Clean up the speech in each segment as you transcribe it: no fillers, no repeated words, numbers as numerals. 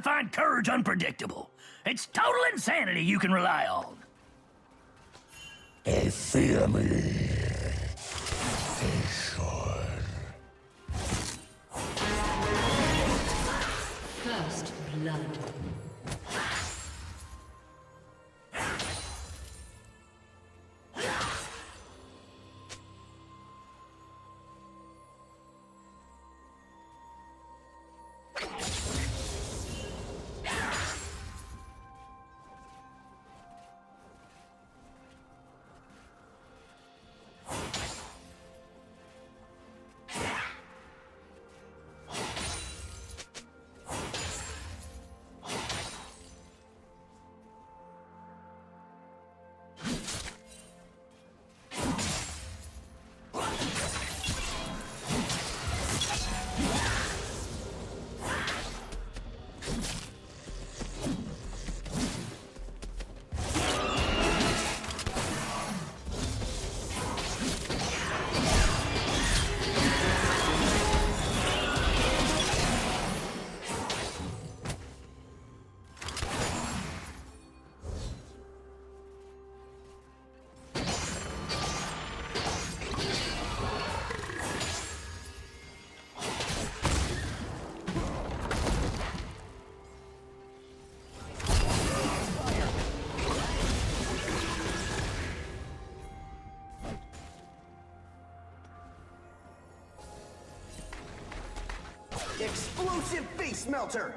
I find courage unpredictable. It's total insanity you can rely on. They fear me. They should. First blood. Explosive face melter!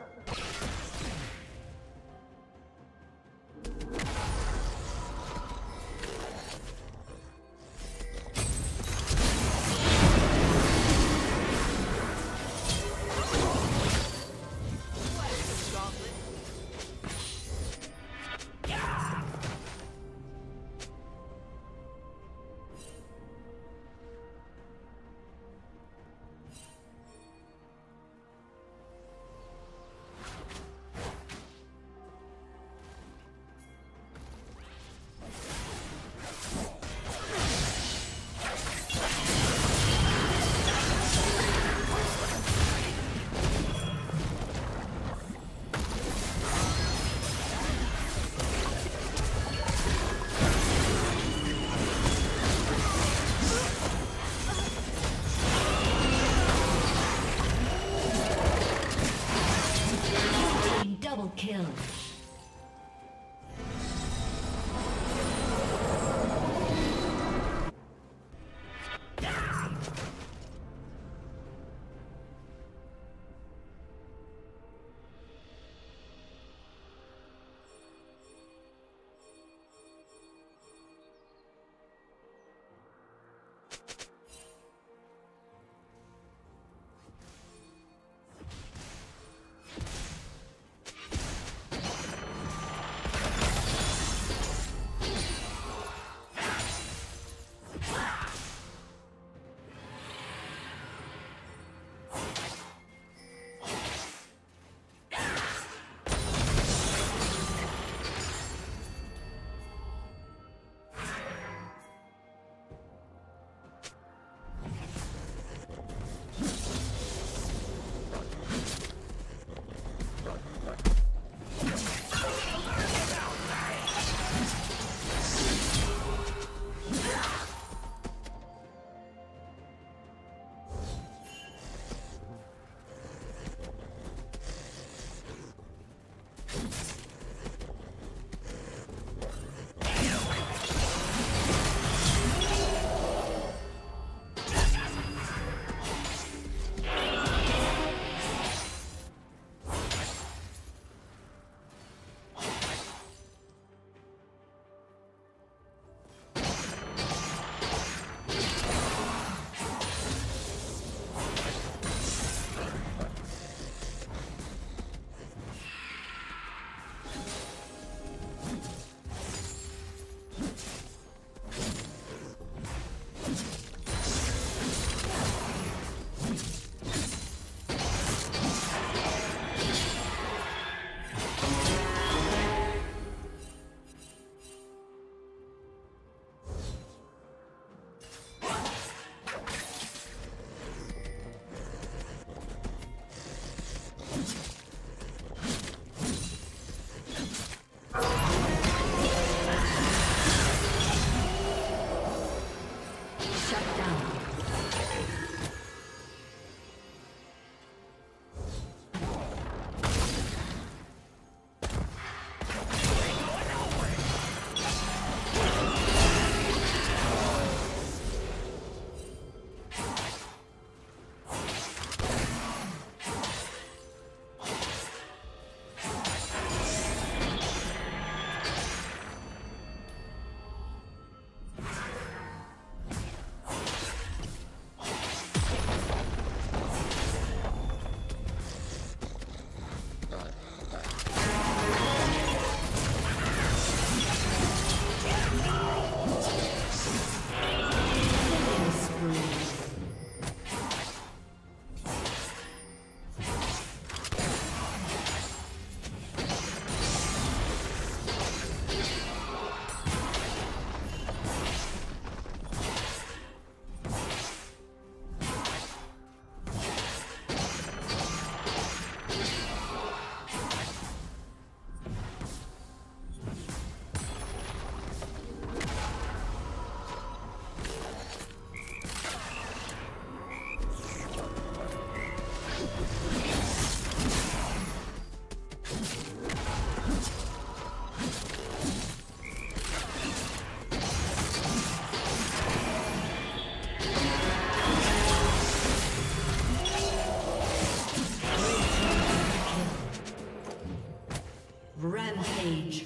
Kill. Rampage.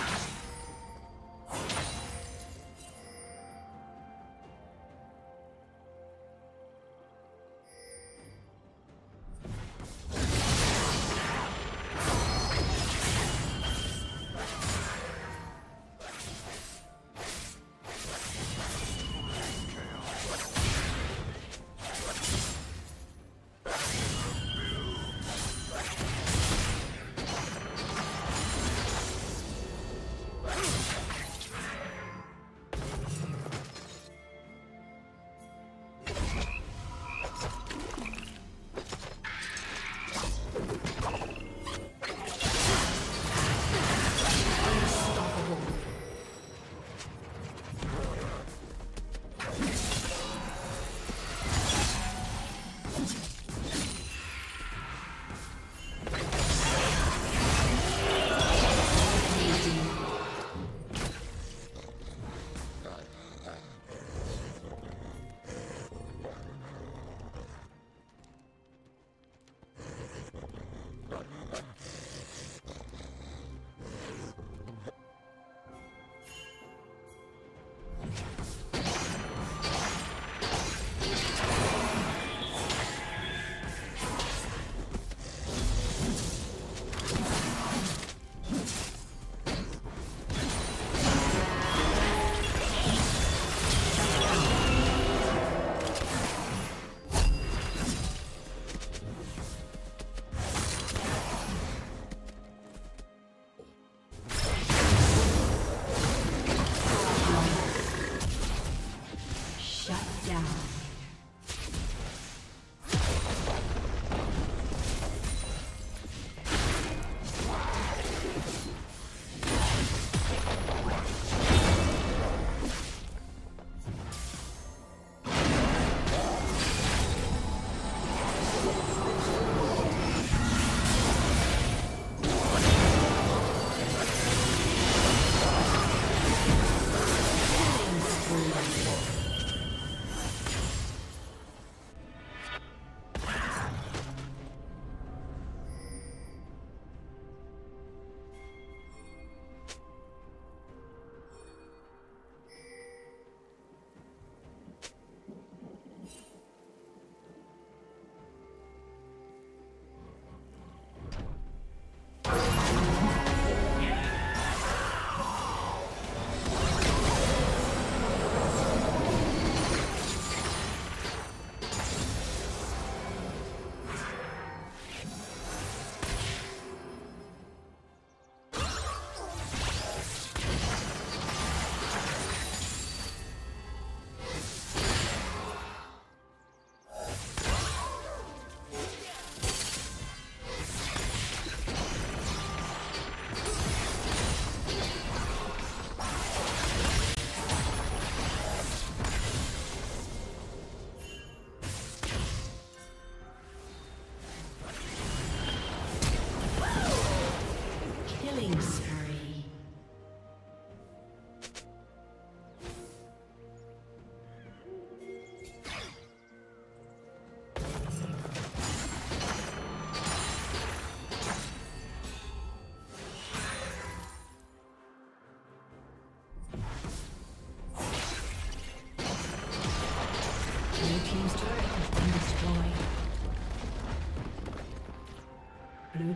Blue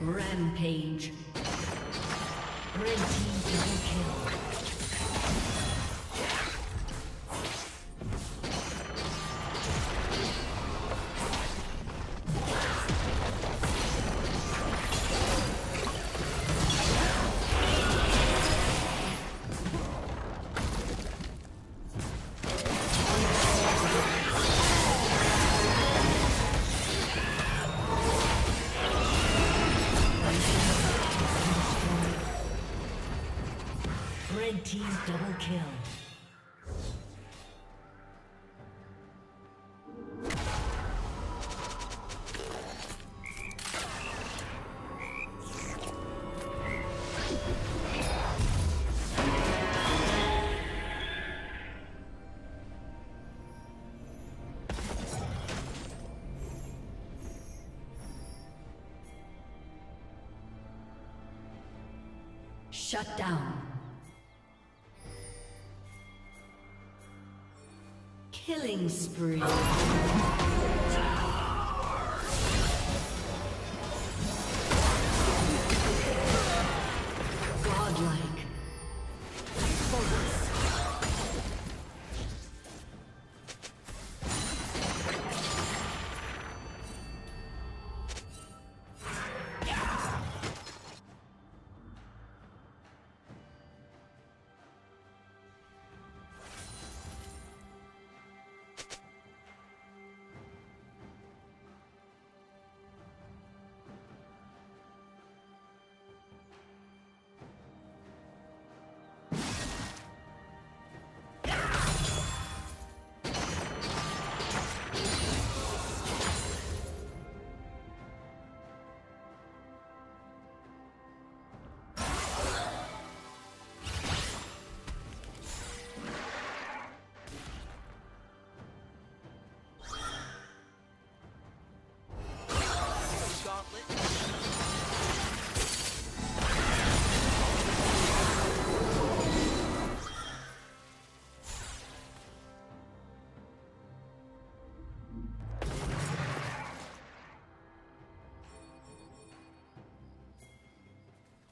Rampage. Red team double kill. Shut down. Killing spree. Godlike. Focus.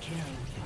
Kill.